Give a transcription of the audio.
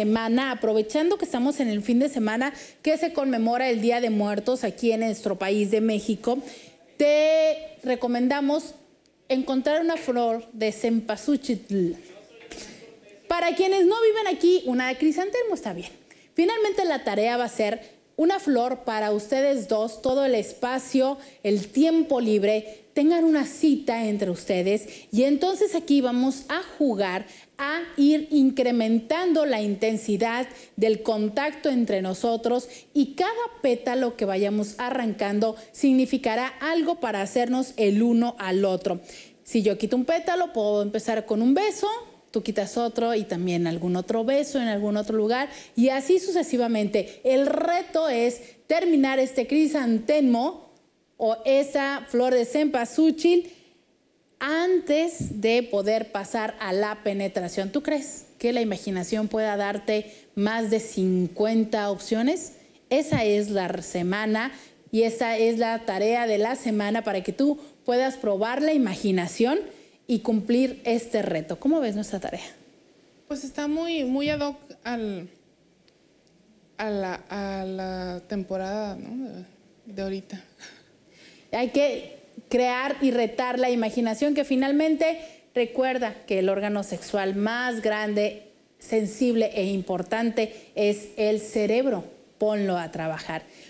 semana, aprovechando que estamos en el fin de semana que se conmemora el Día de Muertos aquí en nuestro país de México, te recomendamos encontrar una flor de cempasúchil. Para quienes no viven aquí, una de crisantemo está bien. Finalmente la tarea va a ser una flor para ustedes dos, todo el espacio, el tiempo libre, tengan una cita entre ustedes y entonces aquí vamos a jugar a ir incrementando la intensidad del contacto entre nosotros y cada pétalo que vayamos arrancando significará algo para hacernos el uno al otro. Si yo quito un pétalo, puedo empezar con un beso. Tú quitas otro y también algún otro beso en algún otro lugar y así sucesivamente. El reto es terminar este crisantemo o esa flor de cempasúchil antes de poder pasar a la penetración. ¿Tú crees que la imaginación pueda darte más de 50 opciones? Esa es la semana y esa es la tarea de la semana para que tú puedas probar la imaginación y cumplir este reto. ¿Cómo ves nuestra tarea? Pues está muy ad hoc a la temporada, ¿no? de ahorita. Hay que crear y retar la imaginación, que finalmente recuerda que el órgano sexual más grande, sensible e importante es el cerebro. Ponlo a trabajar.